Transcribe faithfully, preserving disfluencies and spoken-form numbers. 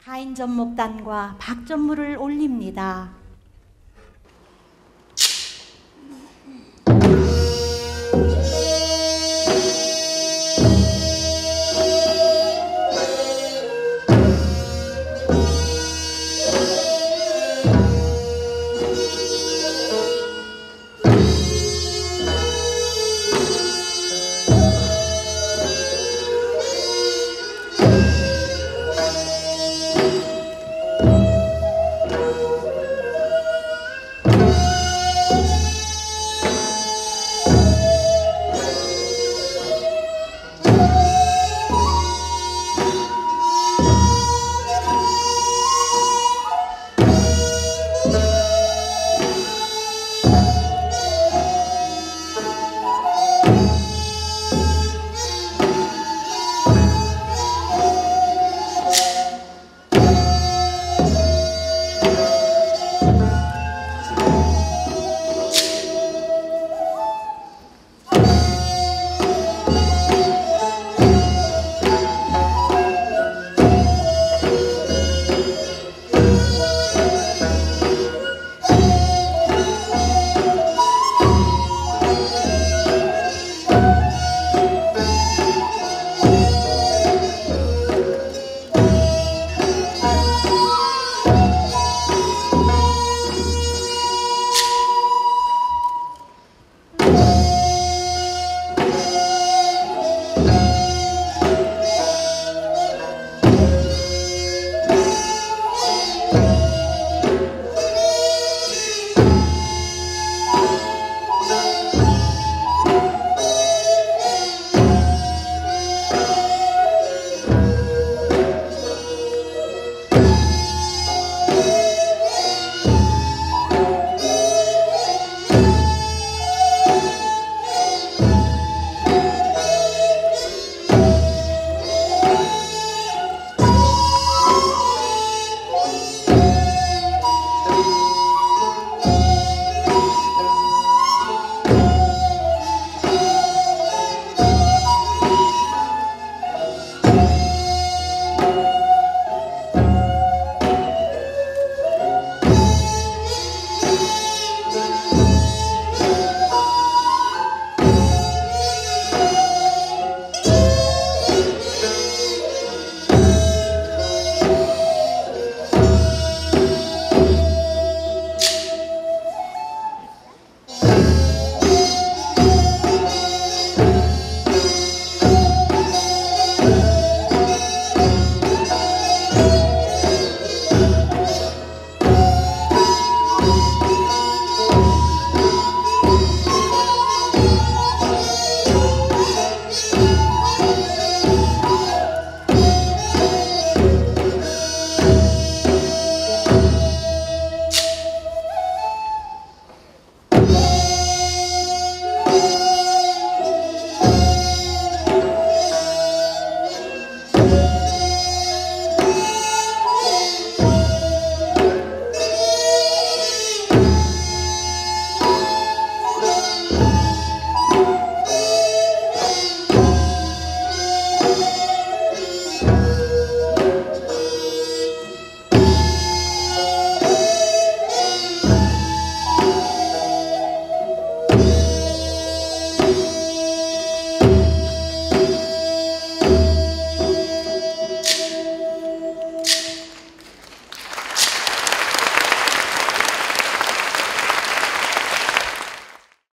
가인 접목단과 박전물을 올립니다.